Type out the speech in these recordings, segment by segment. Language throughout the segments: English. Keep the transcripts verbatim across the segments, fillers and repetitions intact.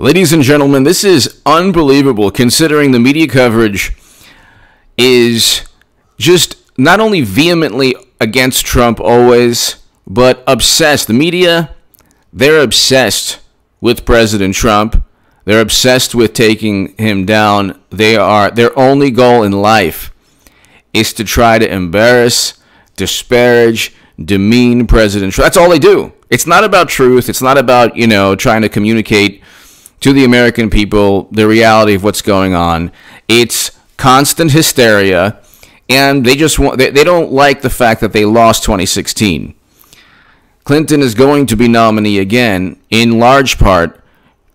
Ladies and gentlemen, this is unbelievable considering the media coverage is just not only vehemently against Trump always, but obsessed. The media, they're obsessed with President Trump. They're obsessed with taking him down. They are, their only goal in life is to try to embarrass, disparage, demean President Trump. That's all they do. It's not about truth. It's not about, you know, trying to communicate to the American people the reality of what's going on. It's constant hysteria, and they just want, they, they don't like the fact that they lost twenty sixteen. Clinton is going to be nominee again, in large part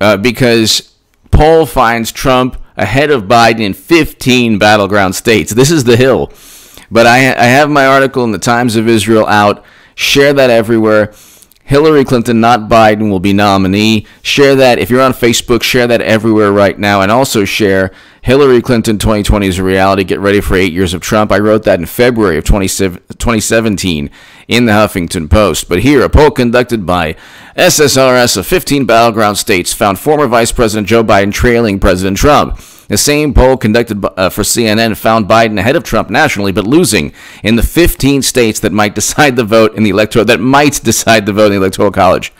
uh, because poll finds Trump ahead of Biden in fifteen battleground states. This is the Hill. But I, I have my article in the Times of Israel out. Share that everywhere. Hillary Clinton, not Biden, will be nominee. Share that. If you're on Facebook, share that everywhere right now. And also share Hillary Clinton twenty twenty is a reality. Get ready for eight years of Trump. I wrote that in February of twenty seventeen in the Huffington Post. But here, a poll conducted by S S R S of fifteen battleground states found former Vice President Joe Biden trailing President Trump. The same poll conducted uh, for C N N found Biden ahead of Trump nationally, but losing in the fifteen states that might decide the vote in the electoral that might decide the vote in the Electoral College.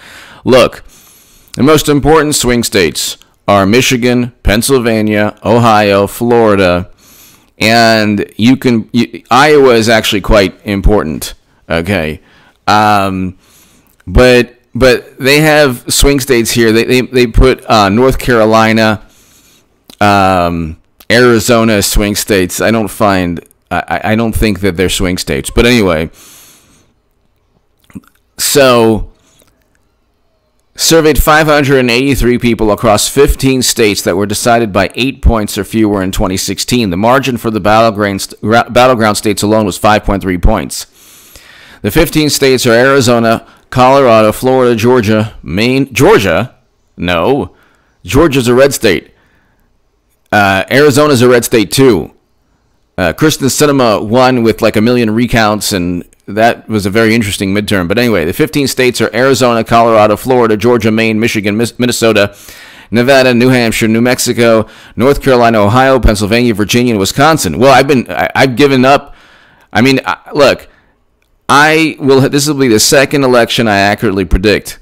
Look, the most important swing states are Michigan, Pennsylvania, Ohio, Florida, and you can you, Iowa is actually quite important. Okay, um, but but they have swing states here. They they they put uh, North Carolina. Um, Arizona swing states. I don't find, I, I don't think that they're swing states. But anyway, so surveyed five hundred eighty-three people across fifteen states that were decided by eight points or fewer in twenty sixteen. The margin for the battleground, battleground states alone was five point three points. The fifteen states are Arizona, Colorado, Florida, Georgia, Maine, Georgia? No. Georgia's a red state. Uh, Arizona's a red state too. Uh, Kristen Sinema won with like a million recounts, and that was a very interesting midterm. But anyway, the fifteen states are Arizona, Colorado, Florida, Georgia, Maine, Michigan, Minnesota, Nevada, New Hampshire, New Mexico, North Carolina, Ohio, Pennsylvania, Virginia, and Wisconsin. Well, I've been, I, I've given up. I mean, I, look, I will. This will be the second election I accurately predict.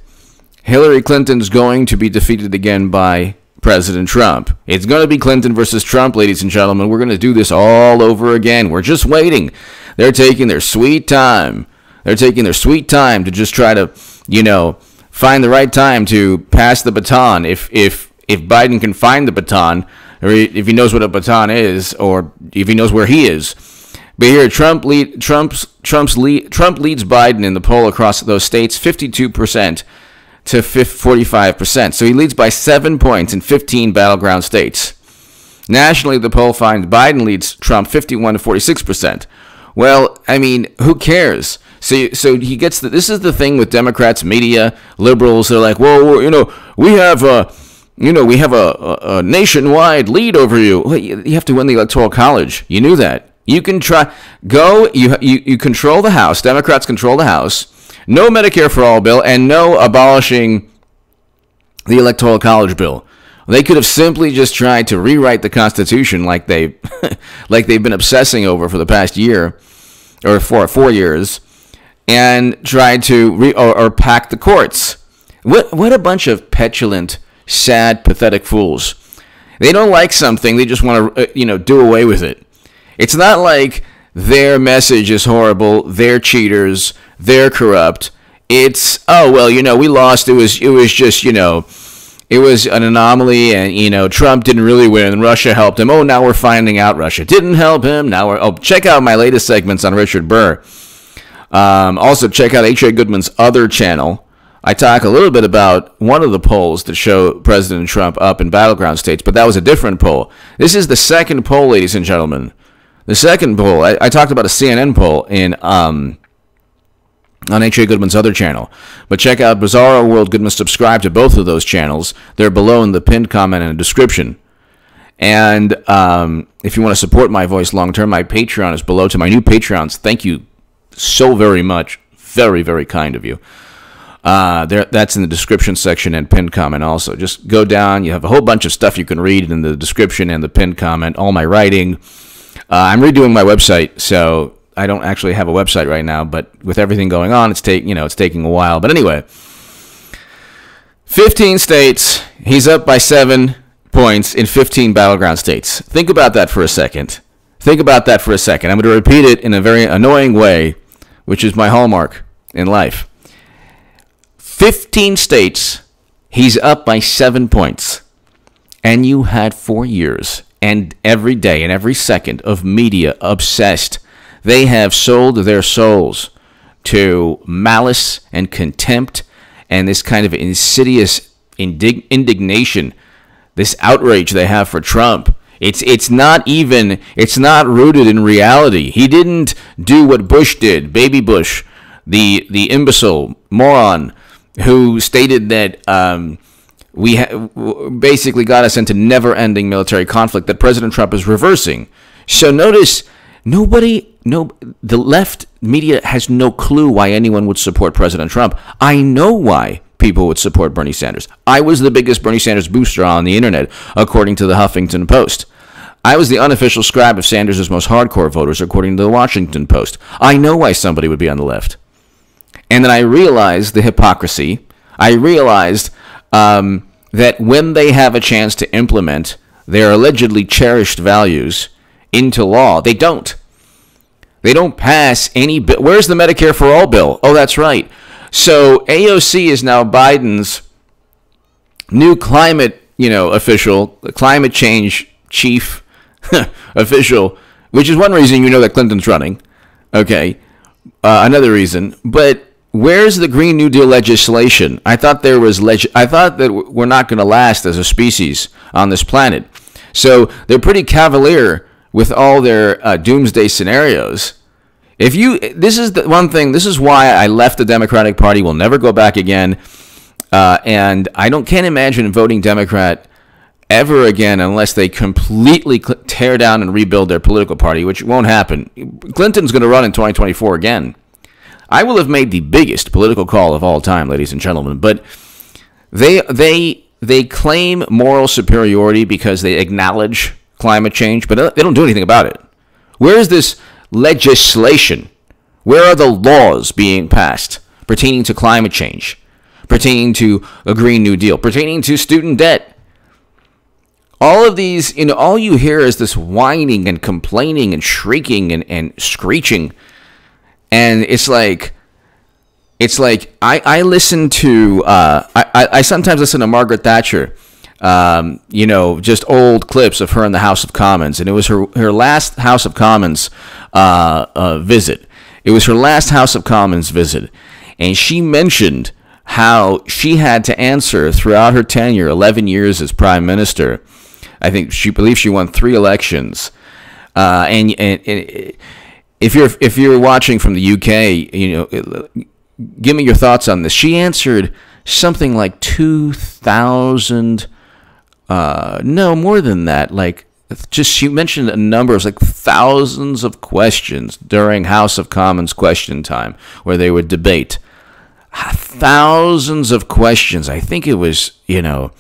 Hillary Clinton's going to be defeated again by President Trump. It's going to be Clinton versus Trump, ladies and gentlemen. We're going to do this all over again. We're just waiting. They're taking their sweet time. They're taking their sweet time to just try to, you know, find the right time to pass the baton. If if if Biden can find the baton, or if he knows what a baton is, or if he knows where he is. But here, Trump lead Trump's Trump's lead Trump leads Biden in the poll across those states, fifty-two percent. To forty-five percent. So he leads by seven points in fifteen battleground states. Nationally, the poll finds Biden leads Trump fifty-one to forty-six percent. Well, I mean, who cares? So, so he gets the, this is the thing with Democrats, media, liberals. They're like, well, you know, we have a, you know, we have a, a, a nationwide lead over you. Well, you. You have to win the Electoral College. You knew that. You can try, go, you, you, you control the House. Democrats control the House. No Medicare for All bill and no abolishing the Electoral College bill. They could have simply just tried to rewrite the Constitution like, they, like they've been obsessing over for the past year or four, four years and tried to re, or, or pack the courts. What, what a bunch of petulant, sad, pathetic fools. They don't like something. They just want to, you know, do away with it. It's not like their message is horrible. They're cheaters. They're corrupt. It's, oh, well, you know, we lost. It was, it was just, you know, it was an anomaly. And, you know, Trump didn't really win. Russia helped him. Oh, now we're finding out Russia didn't help him. Now we're, oh, check out my latest segments on Richard Burr. Um, also, check out H A Goodman's other channel. I talk a little bit about one of the polls that show President Trump up in battleground states, but that was a different poll. This is the second poll, ladies and gentlemen. The second poll, I, I talked about a C N N poll in um, on H A Goodman's other channel. But check out Bizarro World Goodman. Subscribe to both of those channels. They're below in the pinned comment and the description. And um, if you want to support my voice long term, my Patreon is below. To my new Patreons, thank you so very much. Very, very kind of you. Uh, there, that's in the description section and pinned comment also. Just go down. You have a whole bunch of stuff you can read in the description and the pinned comment, all my writing. Uh, I'm redoing my website, so I don't actually have a website right now, but with everything going on, it's take, you know, it's taking a while. But anyway, fifteen states, he's up by seven points in fifteen battleground states. Think about that for a second. Think about that for a second. I'm going to repeat it in a very annoying way, which is my hallmark in life. fifteen states, he's up by seven points. And you had four years and every day and every second of media obsessed. They have sold their souls to malice and contempt and this kind of insidious indig- indignation, this outrage they have for Trump. It's it's not even, it's not rooted in reality. He didn't do what Bush did, baby Bush, the, the imbecile moron who stated that um, we ha- basically got us into never-ending military conflict that President Trump is reversing. So notice nobody... No, the left media has no clue why anyone would support President Trump. I know why people would support Bernie Sanders. I was the biggest Bernie Sanders booster on the internet, according to the Huffington Post. I was the unofficial scribe of Sanders' most hardcore voters, according to the Washington Post. I know why somebody would be on the left. And then I realized the hypocrisy. I realized um, that when they have a chance to implement their allegedly cherished values into law, they don't. They don't pass any bill. Where's the Medicare for All bill? Oh, that's right. So A O C is now Biden's new climate, you know, official, climate change chief official, which is one reason you know that Clinton's running. Okay, uh, another reason. But where's the Green New Deal legislation? I thought there was. Leg- I thought that we're not going to last as a species on this planet. So they're pretty cavalier with all their uh, doomsday scenarios. If you, this is the one thing, this is why I left the Democratic Party, will never go back again, uh, and I don't can't imagine voting Democrat ever again unless they completely cl- tear down and rebuild their political party, which won't happen. Clinton's going to run in twenty twenty-four again. I will have made the biggest political call of all time, ladies and gentlemen, but they they they claim moral superiority because they acknowledge climate change, but they don't do anything about it. Where is this legislation? Where are the laws being passed pertaining to climate change, pertaining to a Green New Deal, pertaining to student debt? All of these, you know, all you hear is this whining and complaining and shrieking and, and screeching. And it's like, it's like I, I listen to, uh, I, I sometimes listen to Margaret Thatcher. Um, you know, just old clips of her in the House of Commons. And it was her, her last House of Commons uh, uh, visit. It was her last House of Commons visit. And she mentioned how she had to answer throughout her tenure, eleven years as prime minister. I think she believes she won three elections. Uh, and, and, and if you're if you're watching from the U K, you know, give me your thoughts on this. She answered something like two thousand Uh, no, more than that. Like, just she mentioned a number of like thousands of questions during House of Commons question time, where they would debate thousands of questions. I think it was, you know,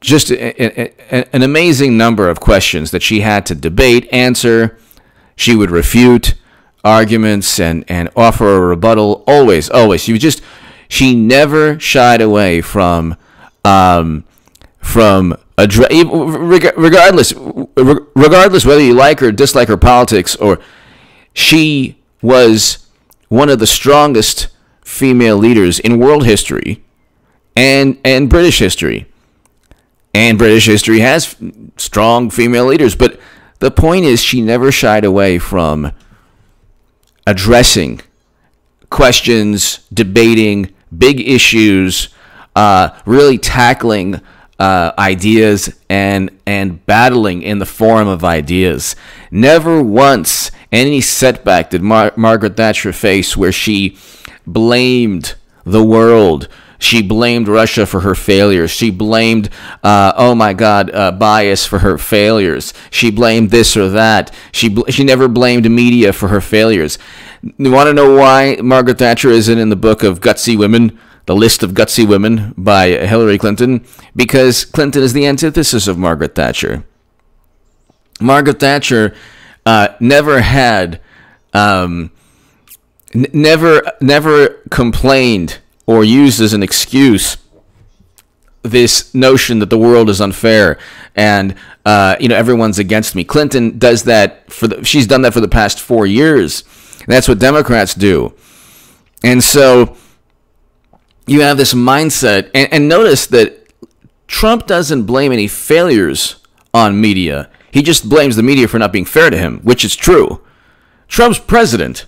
just a, a, a, an amazing number of questions that she had to debate, answer. She would refute arguments and and offer a rebuttal. Always, always. She was just she never shied away from. Um, From address, regardless, regardless whether you like or dislike her politics, or she was one of the strongest female leaders in world history, and and British history, and British history has strong female leaders. But the point is, she never shied away from addressing questions, debating big issues, uh, really tackling. Uh, ideas and and battling in the form of ideas. Never once any setback did Mar- Margaret Thatcher face where she blamed the world. She blamed Russia for her failures. She blamed, uh, oh my God, uh, bias for her failures. She blamed this or that. She bl she never blamed media for her failures. You want to know why Margaret Thatcher isn't in the book of Gutsy Women, The List of Gutsy Women by Hillary Clinton? Because Clinton is the antithesis of Margaret Thatcher. Margaret Thatcher uh, never had, um, n never, never complained or used as an excuse this notion that the world is unfair and uh, you know, everyone's against me. Clinton does that for the, she's done that for the past four years. And that's what Democrats do. And so you have this mindset, and, and notice that Trump doesn't blame any failures on media. He just blames the media for not being fair to him, which is true. Trump's president.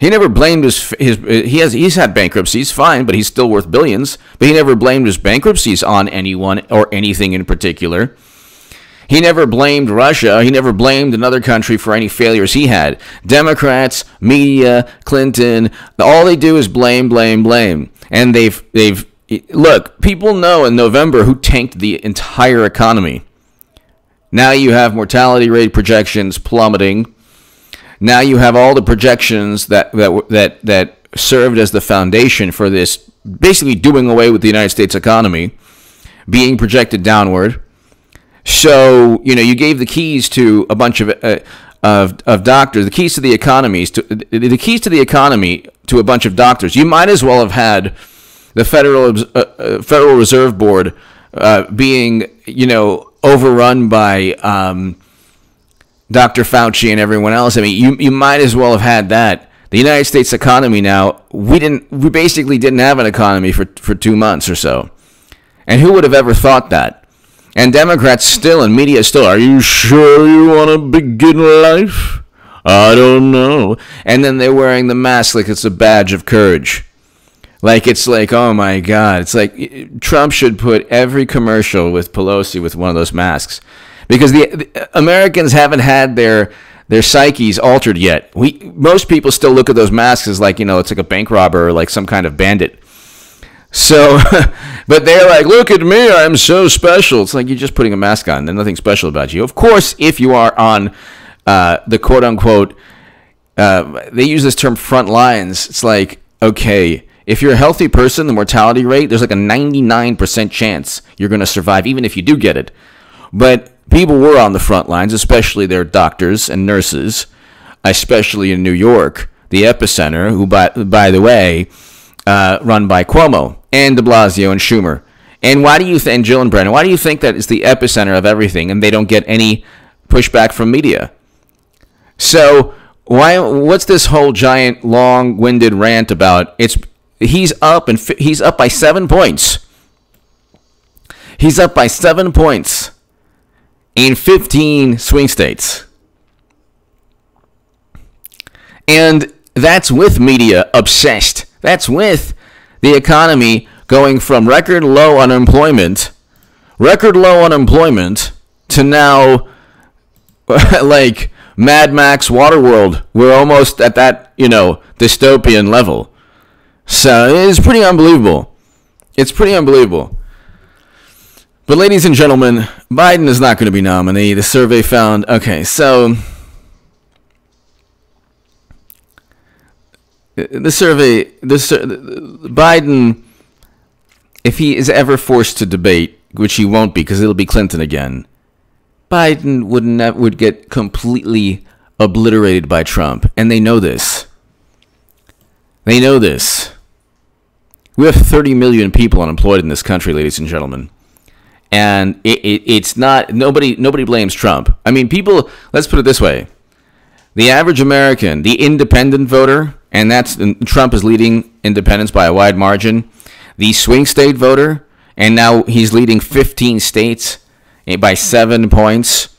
He never blamed his, his he has he's had bankruptcies, fine, but he's still worth billions. But he never blamed his bankruptcies on anyone or anything in particular. He never blamed Russia. He never blamed another country for any failures he had. Democrats, media, Clinton, all they do is blame, blame, blame. And they've they've look, people know in November who tanked the entire economy. Now you have mortality rate projections plummeting. Now you have all the projections that that that that served as the foundation for this, basically doing away with the United States economy, being projected downward. So you know you gave the keys to a bunch of uh, of of doctors, the keys to the economies, to the keys to the economy to a bunch of doctors. You might as well have had the Federal uh, Federal Reserve Board uh, being you know overrun by Um, Doctor Fauci and everyone else. I mean, you, you might as well have had that. The United States economy now, we didn't, we basically didn't have an economy for, for two months or so. And who would have ever thought that? And Democrats still, and media still, are you sure you want to begin life? I don't know. And then they're wearing the mask like it's a badge of courage. Like it's like, oh my God. It's like Trump should put every commercial with Pelosi with one of those masks. Because the, the Americans haven't had their their psyches altered yet. We most people still look at those masks as like, you know, it's like a bank robber or like some kind of bandit. So, but they're like, look at me, I'm so special. It's like you're just putting a mask on. There's nothing special about you. Of course, if you are on uh, the quote unquote, uh, they use this term front lines. It's like, okay, if you're a healthy person, the mortality rate, there's like a ninety-nine percent chance you're going to survive, even if you do get it. But people were on the front lines, especially their doctors and nurses, especially in New York, the epicenter, who, by, by the way, uh, run by Cuomo and de Blasio and Schumer. And why do you th- and Gillibrand, why do you think that it's the epicenter of everything and they don't get any pushback from media? So why? What's this whole giant, long-winded rant about? It's he's up and f he's up by seven points. He's up by seven points. In fifteen swing states. And that's with media obsessed. That's with the economy going from record low unemployment, record low unemployment to now like Mad Max Waterworld. We're almost at that, you know, dystopian level. So it's pretty unbelievable. It's pretty unbelievable. But ladies and gentlemen, Biden is not going to be nominated. The survey found, okay, so the survey, the Biden, if he is ever forced to debate, which he won't be because it'll be Clinton again, Biden would not, would get completely obliterated by Trump. And they know this. They know this. We have thirty million people unemployed in this country, ladies and gentlemen. And it, it, it's not, nobody nobody blames Trump. I mean, people, let's put it this way. The average American, the independent voter, and that's, and Trump is leading independents by a wide margin. The swing state voter, and now he's leading fifteen states by seven points.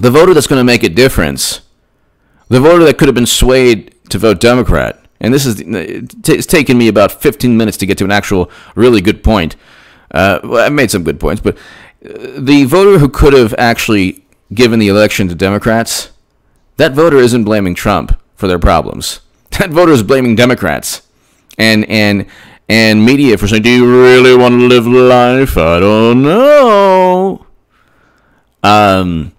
The voter that's going to make a difference, the voter that could have been swayed to vote Democrat, and this is, it's taken me about fifteen minutes to get to an actual really good point. Uh, well, I made some good points, but the voter who could have actually given the election to Democrats, that voter isn't blaming Trump for their problems. That voter is blaming Democrats, and and and media for saying, do you really want to live life? I don't know. Um,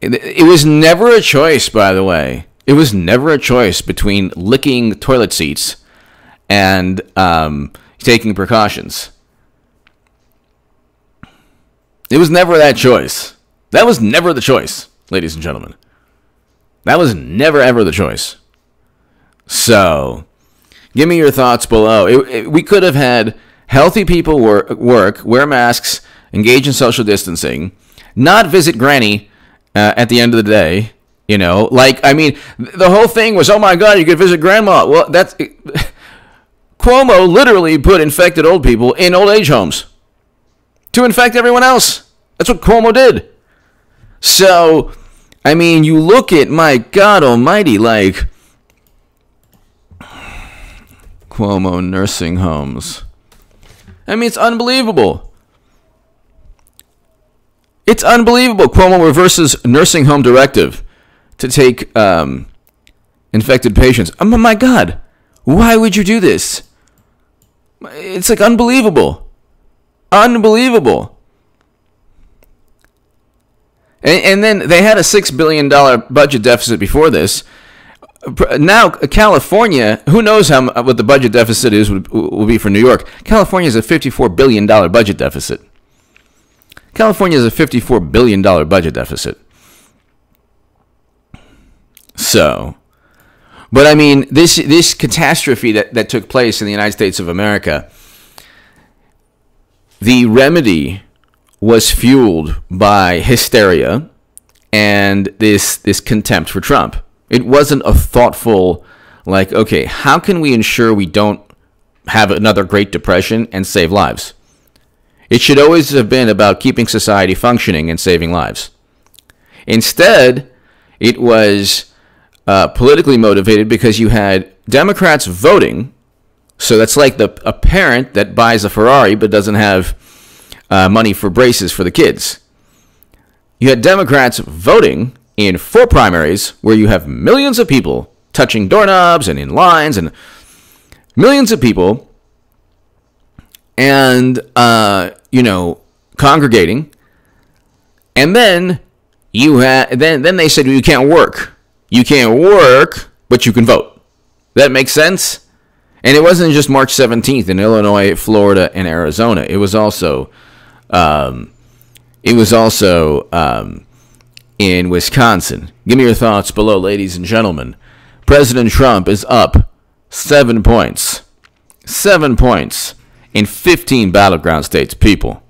it, it was never a choice, by the way. It was never a choice between licking toilet seats and um, taking precautions. It was never that choice. That was never the choice, ladies and gentlemen. That was never, ever the choice. So, give me your thoughts below. It, it, we could have had healthy people wor- work, wear masks, engage in social distancing, not visit Granny uh, at the end of the day. You know, like, I mean, the whole thing was, oh my God, you could visit Grandma. Well, that's... It, Cuomo literally put infected old people in old age homes to infect everyone else. That's what Cuomo did. So, I mean, you look at, my God almighty, like, Cuomo nursing homes. I mean, it's unbelievable. It's unbelievable. Cuomo reverses nursing home directive to take um, infected patients. Oh, my God. Why would you do this? It's like unbelievable. Unbelievable. And, and then they had a six billion dollars budget deficit before this. Now, California, who knows how what the budget deficit is will be for New York. California is a fifty-four billion dollars budget deficit. California is a fifty-four billion dollars budget deficit. So, but I mean, this this catastrophe that, that took place in the United States of America, the remedy was fueled by hysteria and this this contempt for Trump. It wasn't a thoughtful, like, okay, how can we ensure we don't have another Great Depression and save lives? It should always have been about keeping society functioning and saving lives. Instead, it was uh, politically motivated because you had Democrats voting. So that's like the a parent that buys a Ferrari but doesn't have Uh, money for braces for the kids. You had Democrats voting in four primaries where you have millions of people touching doorknobs and in lines and millions of people and, uh, you know, congregating. And then you had, then, then they said, well, you can't work. You can't work, but you can vote. That makes sense. And it wasn't just March seventeenth in Illinois, Florida, and Arizona. It was also Um, it was also um, in Wisconsin. Give me your thoughts below, ladies and gentlemen. President Trump is up seven points. Seven points in fifteen battleground states, people.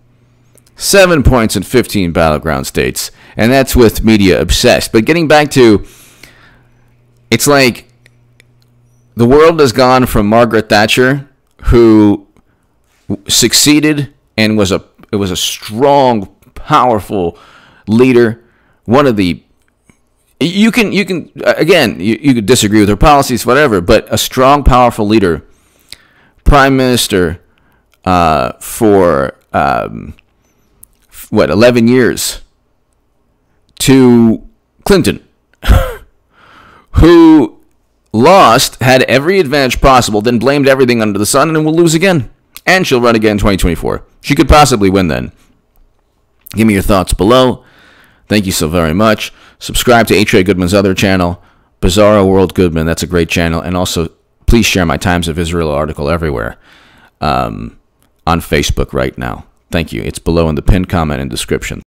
Seven points in fifteen battleground states. And that's with media obsessed. But getting back to, it's like the world has gone from Margaret Thatcher, who succeeded and was a It was a strong, powerful leader. One of the you can you can again you, you could disagree with her policies, whatever, but a strong, powerful leader, prime minister uh, for um, what eleven years to Clinton, who lost, had every advantage possible, then blamed everything under the sun, and will lose again. And she'll run again in twenty twenty-four. She could possibly win then. Give me your thoughts below. Thank you so very much. Subscribe to H A Goodman's other channel, Bizarro World Goodman. That's a great channel. And also, please share my Times of Israel article everywhere um, on Facebook right now. Thank you. It's below in the pinned comment and description.